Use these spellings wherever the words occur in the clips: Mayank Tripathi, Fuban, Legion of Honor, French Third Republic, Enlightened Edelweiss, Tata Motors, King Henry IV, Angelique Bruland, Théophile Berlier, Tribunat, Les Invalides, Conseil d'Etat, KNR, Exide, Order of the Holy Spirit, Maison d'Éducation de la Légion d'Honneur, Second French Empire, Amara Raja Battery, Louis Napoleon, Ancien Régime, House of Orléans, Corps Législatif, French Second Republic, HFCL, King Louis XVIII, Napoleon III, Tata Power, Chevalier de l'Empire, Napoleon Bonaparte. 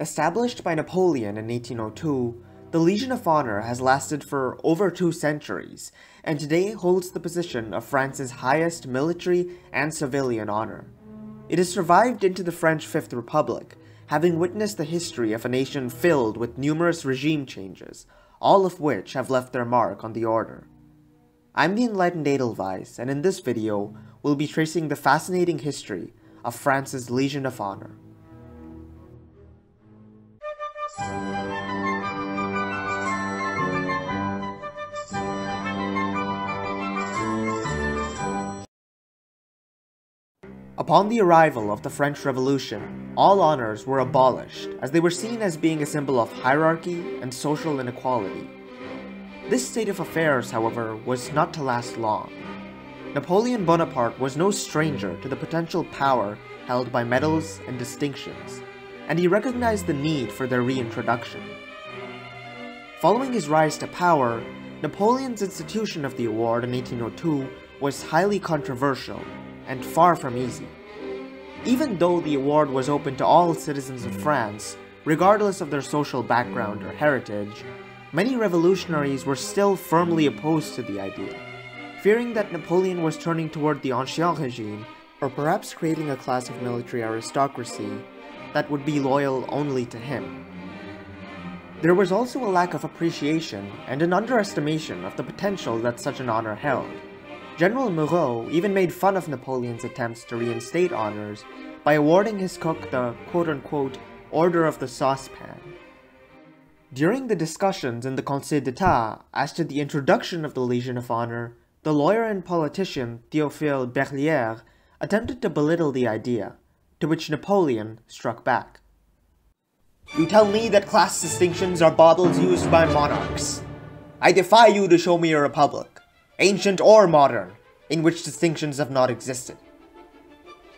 Established by Napoleon in 1802, the Legion of Honor has lasted for over 2 centuries, and today holds the position of France's highest military and civilian honor. It has survived into the French Fifth Republic, having witnessed the history of a nation filled with numerous regime changes, all of which have left their mark on the order. I'm the Enlightened Edelweiss, and in this video, we'll be tracing the fascinating history of France's Legion of Honor. Upon the arrival of the French Revolution, all honors were abolished as they were seen as being a symbol of hierarchy and social inequality. This state of affairs, however, was not to last long. Napoleon Bonaparte was no stranger to the potential power held by medals and distinctions, and he recognized the need for their reintroduction. Following his rise to power, Napoleon's institution of the award in 1802 was highly controversial and far from easy. Even though the award was open to all citizens of France, regardless of their social background or heritage, many revolutionaries were still firmly opposed to the idea, fearing that Napoleon was turning toward the Ancien Régime, or perhaps creating a class of military aristocracy that would be loyal only to him. There was also a lack of appreciation and an underestimation of the potential that such an honor held. General Moreau even made fun of Napoleon's attempts to reinstate honors by awarding his cook the quote-unquote Order of the Saucepan. During the discussions in the Conseil d'Etat as to the introduction of the Legion of Honor, the lawyer and politician Théophile Berlier attempted to belittle the idea, to which Napoleon struck back. "You tell me that class distinctions are baubles used by monarchs. I defy you to show me a republic, ancient or modern, in which distinctions have not existed.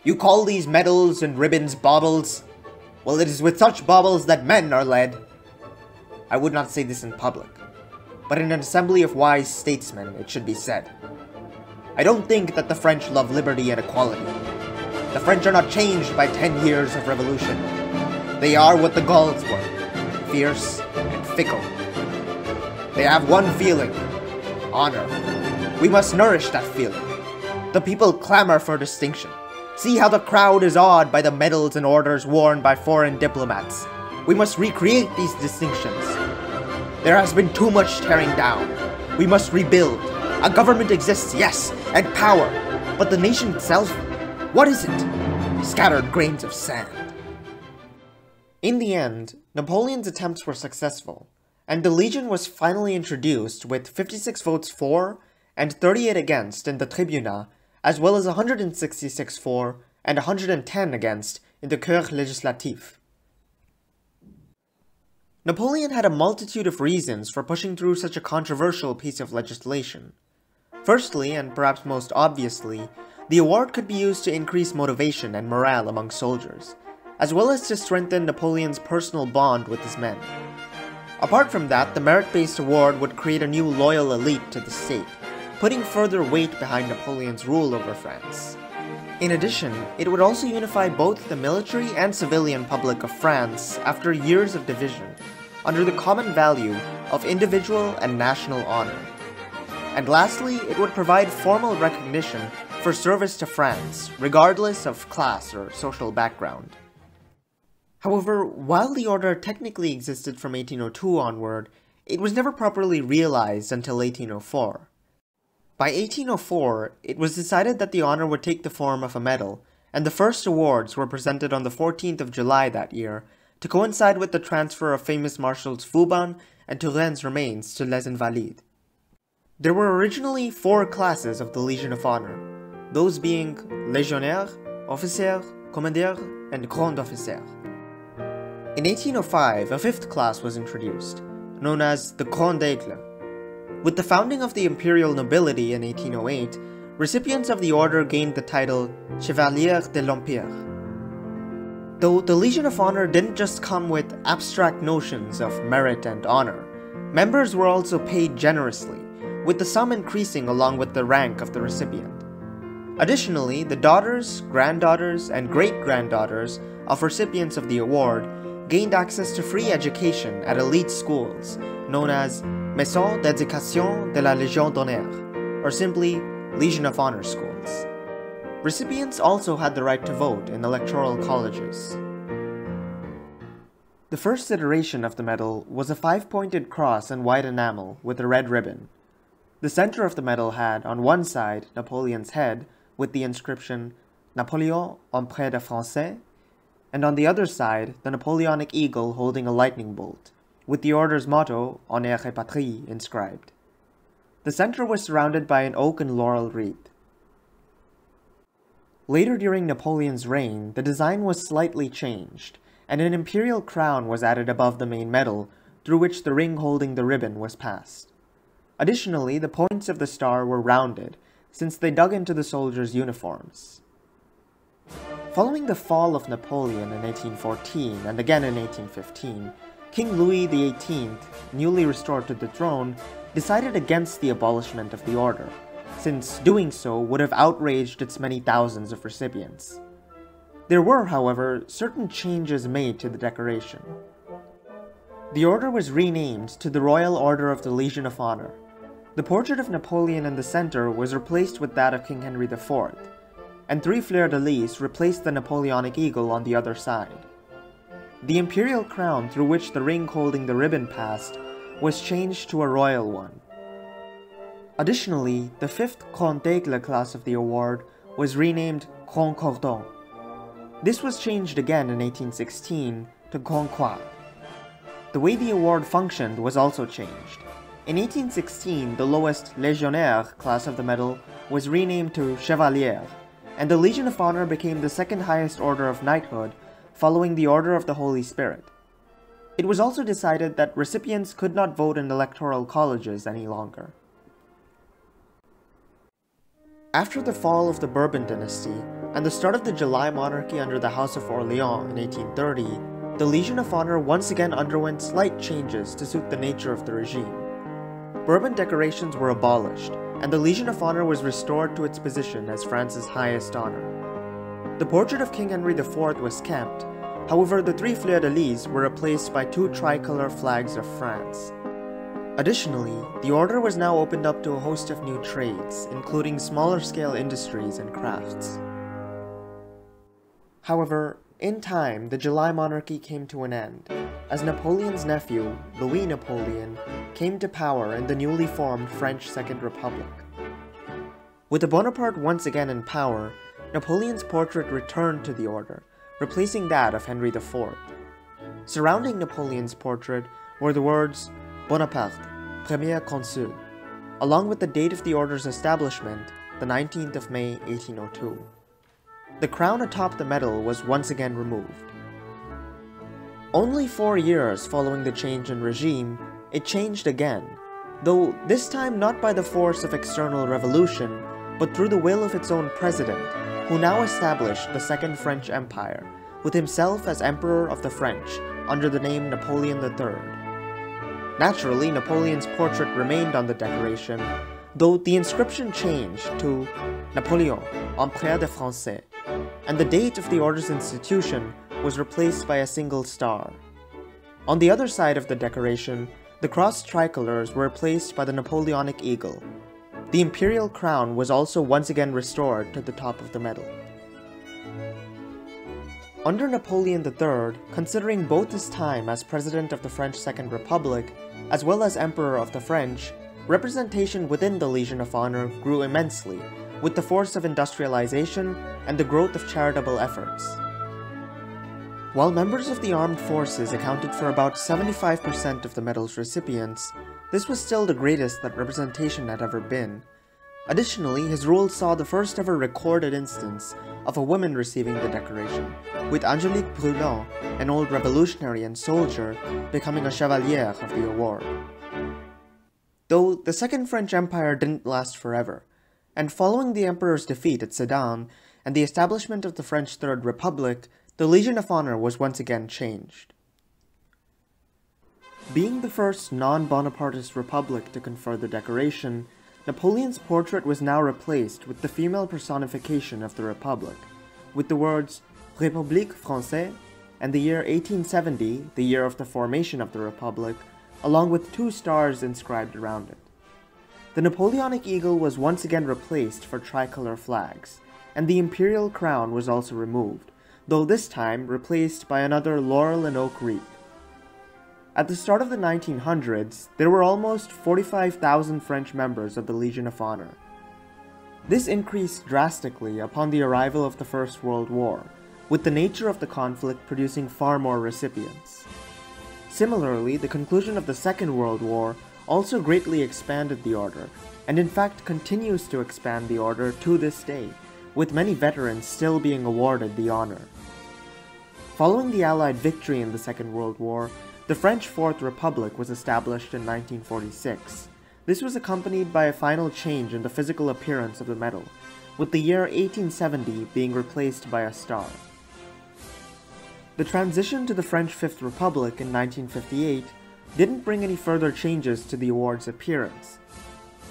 You call these medals and ribbons baubles? Well, it is with such baubles that men are led. I would not say this in public, but in an assembly of wise statesmen it should be said. I don't think that the French love liberty and equality. The French are not changed by 10 years of revolution. They are what the Gauls were, fierce and fickle. They have one feeling, honor. We must nourish that feeling. The people clamor for distinction. See how the crowd is awed by the medals and orders worn by foreign diplomats. We must recreate these distinctions. There has been too much tearing down. We must rebuild. A government exists, yes, and power, but the nation itself, what is it? Scattered grains of sand." In the end, Napoleon's attempts were successful, and the Legion was finally introduced with 56 votes for and 38 against in the Tribunat, as well as 166 for and 110 against in the Corps Législatif. Napoleon had a multitude of reasons for pushing through such a controversial piece of legislation. Firstly, and perhaps most obviously, the award could be used to increase motivation and morale among soldiers, as well as to strengthen Napoleon's personal bond with his men. Apart from that, the merit-based award would create a new loyal elite to the state, putting further weight behind Napoleon's rule over France. In addition, it would also unify both the military and civilian public of France after years of division, under the common value of individual and national honor. And lastly, it would provide formal recognition for service to France, regardless of class or social background. However, while the order technically existed from 1802 onward, it was never properly realized until 1804. By 1804, it was decided that the honor would take the form of a medal, and the first awards were presented on the 14th of July that year, to coincide with the transfer of famous marshals Fuban and Turenn's remains to Les Invalides. There were originally 4 classes of the Legion of Honor, those being Légionnaire, Officier, Commandeur, and Grand Officier. In 1805, a 5th class was introduced, known as the Grand Aigle. With the founding of the imperial nobility in 1808, recipients of the order gained the title Chevalier de l'Empire. Though the Legion of Honor didn't just come with abstract notions of merit and honor, members were also paid generously, with the sum increasing along with the rank of the recipient. Additionally, the daughters, granddaughters, and great-granddaughters of recipients of the award gained access to free education at elite schools known as Maison d'Éducation de la Légion d'Honneur, or simply Legion of Honor schools. Recipients also had the right to vote in electoral colleges. The first iteration of the medal was a five-pointed cross in white enamel with a red ribbon. The center of the medal had, on one side, Napoleon's head with the inscription Napoléon, Empereur des Français, and on the other side, the Napoleonic eagle holding a lightning bolt, with the order's motto, Honneur et Patrie, inscribed. The center was surrounded by an oak and laurel wreath. Later during Napoleon's reign, the design was slightly changed, and an imperial crown was added above the main medal, through which the ring holding the ribbon was passed. Additionally, the points of the star were rounded, since they dug into the soldiers' uniforms. Following the fall of Napoleon in 1814 and again in 1815, King Louis XVIII, newly restored to the throne, decided against the abolishment of the order, since doing so would have outraged its many thousands of recipients. There were, however, certain changes made to the decoration. The order was renamed to the Royal Order of the Legion of Honor. The portrait of Napoleon in the center was replaced with that of King Henry IV, and three fleur-de-lis replaced the Napoleonic eagle on the other side. The imperial crown through which the ring holding the ribbon passed was changed to a royal one. Additionally, the fifth Grand Aigle class of the award was renamed Grand Cordon. This was changed again in 1816 to Grand Croix. The way the award functioned was also changed. In 1816, the lowest Légionnaire class of the medal was renamed to Chevalier, and the Legion of Honor became the second highest order of knighthood, following the Order of the Holy Spirit. It was also decided that recipients could not vote in electoral colleges any longer. After the fall of the Bourbon dynasty and the start of the July Monarchy under the House of Orléans in 1830, the Legion of Honor once again underwent slight changes to suit the nature of the regime. Bourbon decorations were abolished, and the Legion of Honor was restored to its position as France's highest honor. The portrait of King Henry IV was kept, however the three fleurs-de-lis were replaced by two tricolor flags of France. Additionally, the order was now opened up to a host of new trades, including smaller-scale industries and crafts. However, in time, the July Monarchy came to an end, as Napoleon's nephew, Louis Napoleon, came to power in the newly formed French Second Republic. With the Bonaparte once again in power, Napoleon's portrait returned to the order, replacing that of Henry IV. Surrounding Napoleon's portrait were the words, Bonaparte, Premier Consul, along with the date of the order's establishment, the 19th of May, 1802. The crown atop the medal was once again removed. Only 4 years following the change in regime, it changed again, though this time not by the force of external revolution, but through the will of its own president, who now established the Second French Empire, with himself as Emperor of the French, under the name Napoleon III. Naturally, Napoleon's portrait remained on the decoration, though the inscription changed to Napoléon, Empereur des Français, and the date of the order's institution was replaced by a single star. On the other side of the decoration, the cross tricolors were replaced by the Napoleonic eagle. The imperial crown was also once again restored to the top of the medal. Under Napoleon III, considering both his time as President of the French Second Republic, as well as Emperor of the French, representation within the Legion of Honor grew immensely, with the force of industrialization and the growth of charitable efforts. While members of the armed forces accounted for about 75% of the medal's recipients, this was still the greatest that representation had ever been. Additionally, his rule saw the first ever recorded instance of a woman receiving the decoration, with Angelique Bruland, an old revolutionary and soldier, becoming a Chevalier of the award. Though the Second French Empire didn't last forever, and following the Emperor's defeat at Sedan and the establishment of the French Third Republic, the Legion of Honor was once again changed. Being the first non-Bonapartist republic to confer the decoration, Napoleon's portrait was now replaced with the female personification of the republic, with the words République Française and the year 1870, the year of the formation of the Republic, along with two stars inscribed around it. The Napoleonic eagle was once again replaced for tricolor flags, and the imperial crown was also removed, though this time replaced by another laurel and oak wreath. At the start of the 1900s, there were almost 45,000 French members of the Legion of Honor. This increased drastically upon the arrival of the First World War, with the nature of the conflict producing far more recipients. Similarly, the conclusion of the Second World War also greatly expanded the order, and in fact continues to expand the order to this day, with many veterans still being awarded the honor. Following the Allied victory in the Second World War, the French Fourth Republic was established in 1946. This was accompanied by a final change in the physical appearance of the medal, with the year 1870 being replaced by a star. The transition to the French Fifth Republic in 1958 didn't bring any further changes to the award's appearance.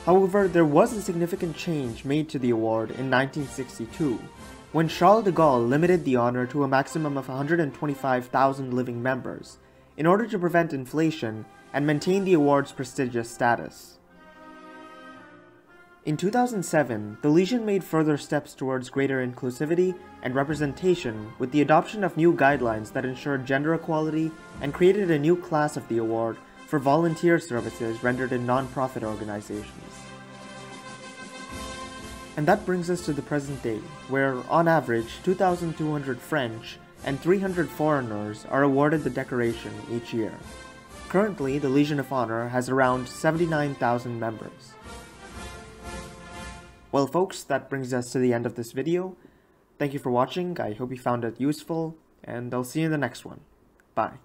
However, there was a significant change made to the award in 1962, when Charles de Gaulle limited the honor to a maximum of 125,000 living members, in order to prevent inflation and maintain the award's prestigious status. In 2007, the Legion made further steps towards greater inclusivity and representation with the adoption of new guidelines that ensured gender equality and created a new class of the award for volunteer services rendered in non-profit organizations. And that brings us to the present day, where, on average, 2,200 French and 300 foreigners are awarded the decoration each year. Currently, the Legion of Honor has around 79,000 members. Well folks, that brings us to the end of this video. Thank you for watching, I hope you found it useful, and I'll see you in the next one. Bye.